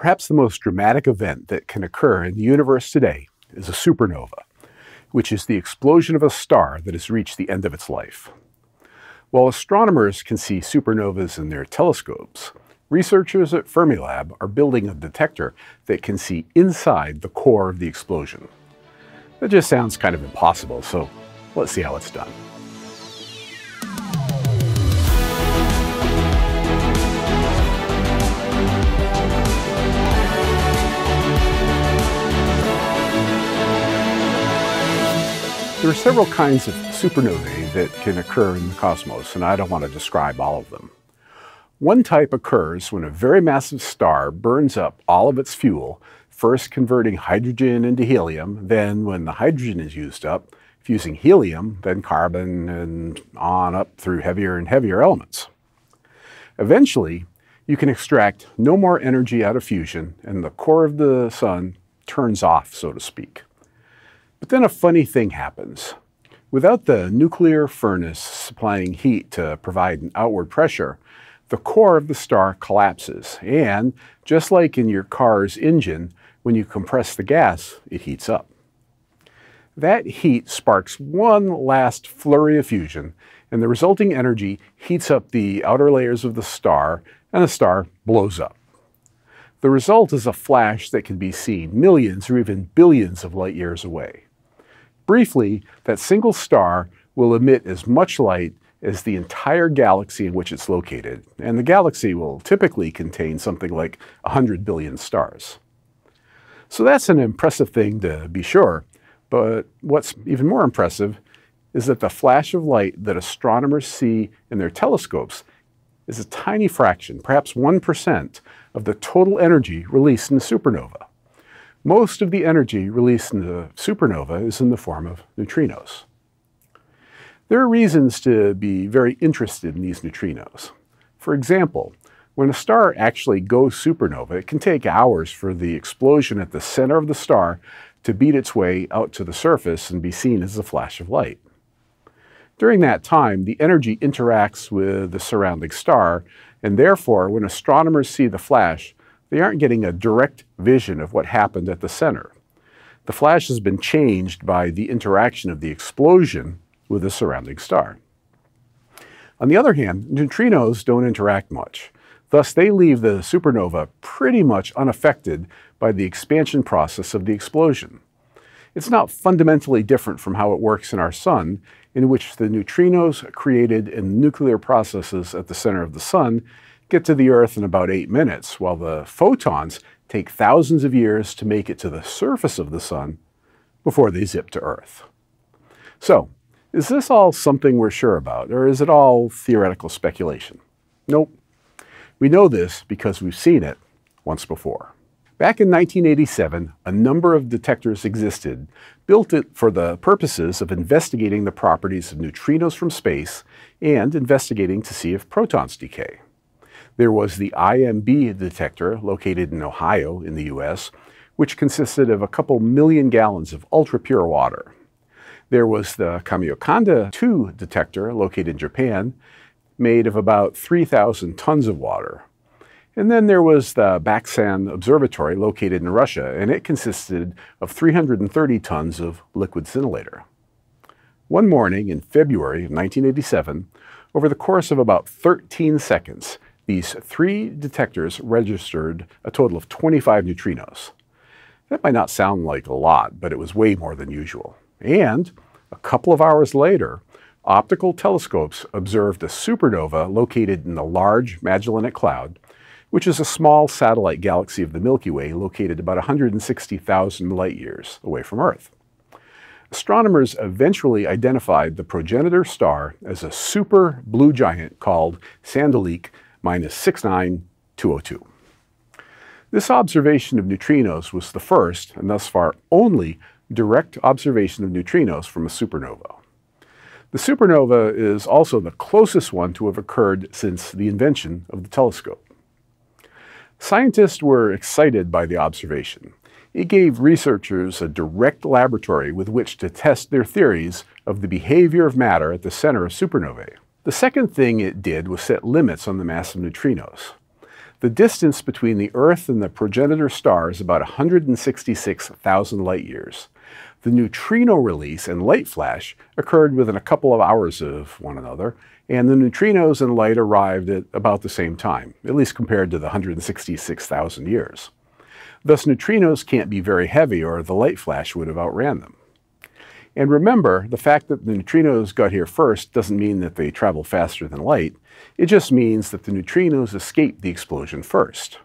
Perhaps the most dramatic event that can occur in the universe today is a supernova, which is the explosion of a star that has reached the end of its life. While astronomers can see supernovas in their telescopes, researchers at Fermilab are building a detector that can see inside the core of the explosion. That just sounds kind of impossible, so let's see how it's done. There are several kinds of supernovae that can occur in the cosmos, and I don't want to describe all of them. One type occurs when a very massive star burns up all of its fuel, first converting hydrogen into helium, then when the hydrogen is used up, fusing helium, then carbon, and on up through heavier and heavier elements. Eventually, you can extract no more energy out of fusion, and the core of the sun turns off, so to speak. But then a funny thing happens. Without the nuclear furnace supplying heat to provide an outward pressure, the core of the star collapses, and just like in your car's engine, when you compress the gas, it heats up. That heat sparks one last flurry of fusion, and the resulting energy heats up the outer layers of the star, and the star blows up. The result is a flash that can be seen millions or even billions of light years away. Briefly, that single star will emit as much light as the entire galaxy in which it's located, and the galaxy will typically contain something like 100 billion stars. So that's an impressive thing to be sure, but what's even more impressive is that the flash of light that astronomers see in their telescopes is a tiny fraction, perhaps 1%, of the total energy released in a supernova. Most of the energy released in the supernova is in the form of neutrinos. There are reasons to be very interested in these neutrinos. For example, when a star actually goes supernova, it can take hours for the explosion at the center of the star to beat its way out to the surface and be seen as a flash of light. During that time, the energy interacts with the surrounding star, and therefore, when astronomers see the flash, they aren't getting a direct vision of what happened at the center. The flash has been changed by the interaction of the explosion with the surrounding star. On the other hand, neutrinos don't interact much. Thus, they leave the supernova pretty much unaffected by the expansion process of the explosion. It's not fundamentally different from how it works in our sun, in which the neutrinos created in nuclear processes at the center of the sun get to the Earth in about 8 minutes, while the photons take thousands of years to make it to the surface of the sun before they zip to Earth. So, is this all something we're sure about, or is it all theoretical speculation? Nope. We know this because we've seen it once before. Back in 1987, a number of detectors existed, built for the purposes of investigating the properties of neutrinos from space and investigating to see if protons decay. There was the IMB detector located in Ohio in the US, which consisted of a couple million gallons of ultra-pure water. There was the Kamiokande II detector located in Japan, made of about 3,000 tons of water. And then there was the Baksan Observatory located in Russia, and it consisted of 330 tons of liquid scintillator. One morning in February of 1987, over the course of about 13 seconds, these three detectors registered a total of 25 neutrinos. That might not sound like a lot, but it was way more than usual. And a couple of hours later, optical telescopes observed a supernova located in the Large Magellanic Cloud, which is a small satellite galaxy of the Milky Way located about 160,000 light-years away from Earth. Astronomers eventually identified the progenitor star as a super blue giant called Sanduleak Minus 69202. This observation of neutrinos was the first, and thus far only, direct observation of neutrinos from a supernova. The supernova is also the closest one to have occurred since the invention of the telescope. Scientists were excited by the observation. It gave researchers a direct laboratory with which to test their theories of the behavior of matter at the center of supernovae. The second thing it did was set limits on the mass of neutrinos. The distance between the Earth and the progenitor star is about 166,000 light-years. The neutrino release and light flash occurred within a couple of hours of one another, and the neutrinos and light arrived at about the same time, at least compared to the 166,000 years. Thus, neutrinos can't be very heavy, or the light flash would have outran them. And remember, the fact that the neutrinos got here first doesn't mean that they travel faster than light. It just means that the neutrinos escaped the explosion first.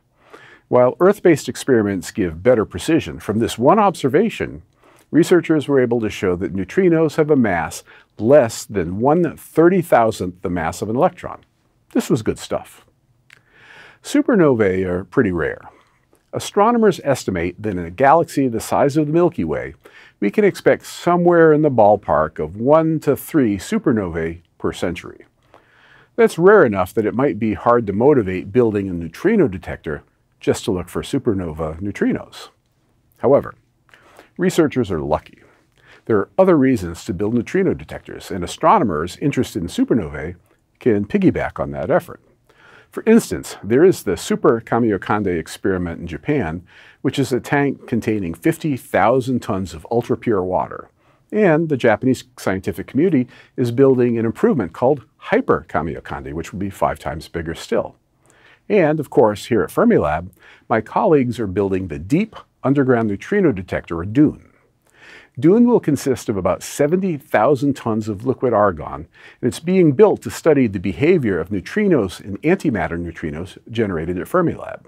While Earth-based experiments give better precision, from this one observation, researchers were able to show that neutrinos have a mass less than 1/30,000th the mass of an electron. This was good stuff. Supernovae are pretty rare. Astronomers estimate that in a galaxy the size of the Milky Way, we can expect somewhere in the ballpark of 1 to 3 supernovae per century. That's rare enough that it might be hard to motivate building a neutrino detector just to look for supernova neutrinos. However, researchers are lucky. There are other reasons to build neutrino detectors, and astronomers interested in supernovae can piggyback on that effort. For instance, there is the Super Kamiokande experiment in Japan, which is a tank containing 50,000 tons of ultra-pure water. And the Japanese scientific community is building an improvement called Hyper Kamiokande, which will be 5 times bigger still. And, of course, here at Fermilab, my colleagues are building the Deep Underground Neutrino Detector, or DUNE. DUNE will consist of about 70,000 tons of liquid argon, and it's being built to study the behavior of neutrinos and antimatter neutrinos generated at Fermilab.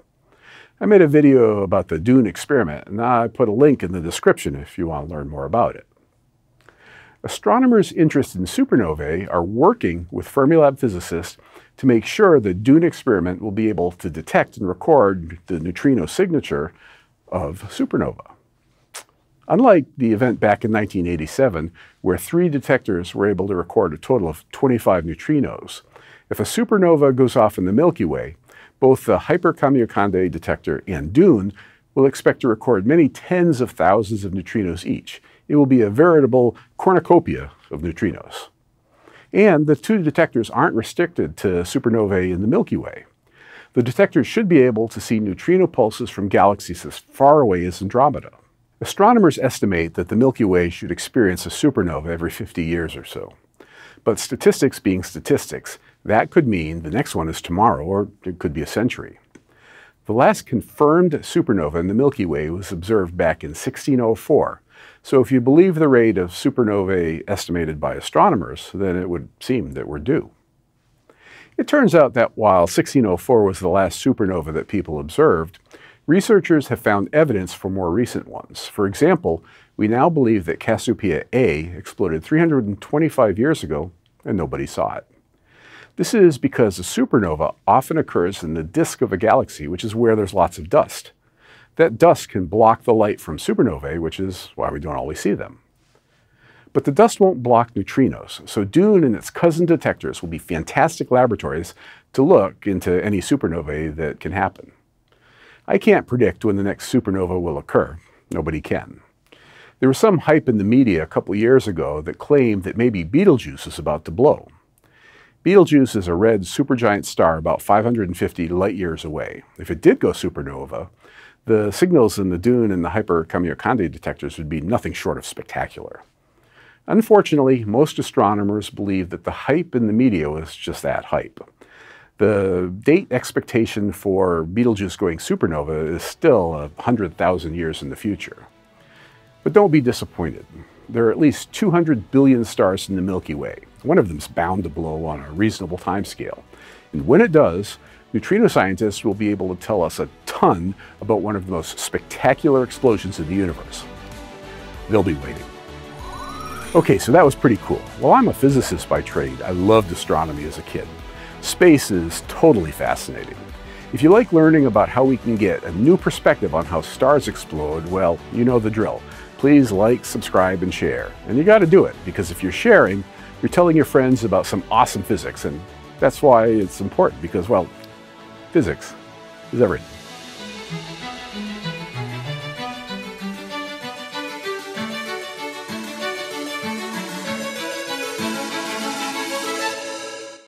I made a video about the DUNE experiment, and I put a link in the description if you want to learn more about it. Astronomers interested in supernovae are working with Fermilab physicists to make sure the DUNE experiment will be able to detect and record the neutrino signature of supernova. Unlike the event back in 1987, where 3 detectors were able to record a total of 25 neutrinos, if a supernova goes off in the Milky Way, both the Hyper Kamiokande detector and DUNE will expect to record many tens of thousands of neutrinos each. It will be a veritable cornucopia of neutrinos. And the 2 detectors aren't restricted to supernovae in the Milky Way. The detectors should be able to see neutrino pulses from galaxies as far away as Andromeda. Astronomers estimate that the Milky Way should experience a supernova every 50 years or so. But statistics being statistics, that could mean the next one is tomorrow, or it could be a century. The last confirmed supernova in the Milky Way was observed back in 1604. So if you believe the rate of supernovae estimated by astronomers, then it would seem that we're due. It turns out that while 1604 was the last supernova that people observed, researchers have found evidence for more recent ones. For example, we now believe that Cassiopeia A exploded 325 years ago and nobody saw it. This is because a supernova often occurs in the disk of a galaxy, which is where there's lots of dust. That dust can block the light from supernovae, which is why we don't always see them. But the dust won't block neutrinos, so DUNE and its cousin detectors will be fantastic laboratories to look into any supernovae that can happen. I can't predict when the next supernova will occur. Nobody can. There was some hype in the media a couple years ago that claimed that maybe Betelgeuse is about to blow. Betelgeuse is a red supergiant star about 550 light-years away. If it did go supernova, the signals in the DUNE and the Hyper Kamiokande detectors would be nothing short of spectacular. Unfortunately, most astronomers believe that the hype in the media was just that, hype. The date expectation for Betelgeuse going supernova is still 100,000 years in the future. But don't be disappointed. There are at least 200 billion stars in the Milky Way. One of them is bound to blow on a reasonable timescale. And when it does, neutrino scientists will be able to tell us a ton about one of the most spectacular explosions in the universe. They'll be waiting. Okay, so that was pretty cool. Well, I'm a physicist by trade. I loved astronomy as a kid. Space is totally fascinating. If you like learning about how we can get a new perspective on how stars explode, well, you know the drill. Please like, subscribe, and share. And you got to do it, because if you're sharing, you're telling your friends about some awesome physics, and that's why it's important, because, well, physics is everything.